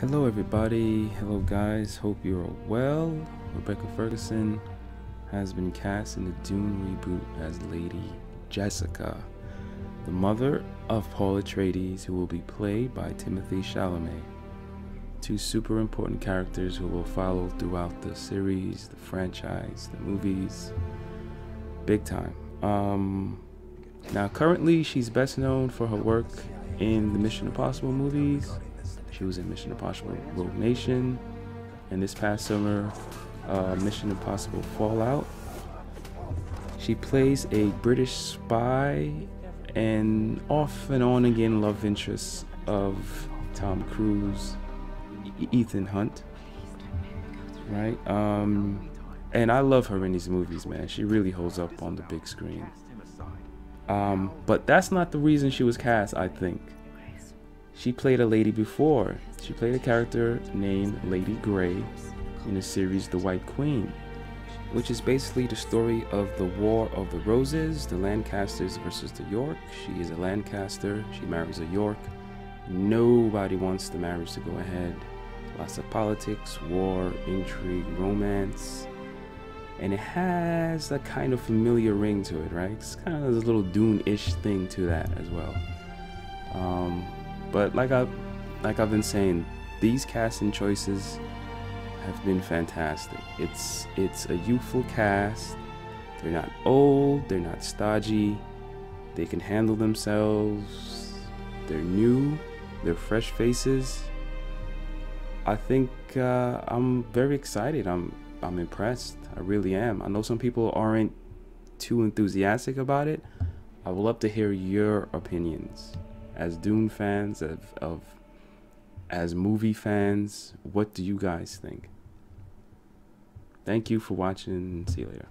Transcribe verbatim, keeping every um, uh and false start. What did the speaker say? Hello everybody, hello guys, hope you're well. Rebecca Ferguson has been cast in the Dune reboot as Lady Jessica, the mother of Paul Atreides, who will be played by Timothée Chalamet. Two super important characters who will follow throughout the series, the franchise, the movies, big time. Um, now currently she's best known for her work in the Mission Impossible movies. She was in Mission Impossible Rogue Nation, and this past summer, uh, Mission Impossible Fallout. She plays a British spy and off and on again love interest of Tom Cruise, Ethan Hunt, right? Um, and I love her in these movies, man. She really holds up on the big screen. Um, but that's not the reason she was cast, I think. She played a lady before. She played a character named Lady Grey in the series The White Queen, which is basically the story of the War of the Roses, the Lancasters versus the York. She is a Lancaster, she marries a York. Nobody wants the marriage to go ahead. Lots of politics, war, intrigue, romance. And it has a kind of familiar ring to it, right? It's kind of this little Dune-ish thing to that as well. Um, but like I've, like I've been saying, these casting choices have been fantastic. It's, it's a youthful cast. They're not old, they're not stodgy. They can handle themselves. They're new, they're fresh faces. I think uh, I'm very excited. I'm, I'm impressed. I really am. I know some people aren't too enthusiastic about it. I would love to hear your opinions as Dune fans, of, of as movie fans. What do you guys think? Thank you for watching. See you later.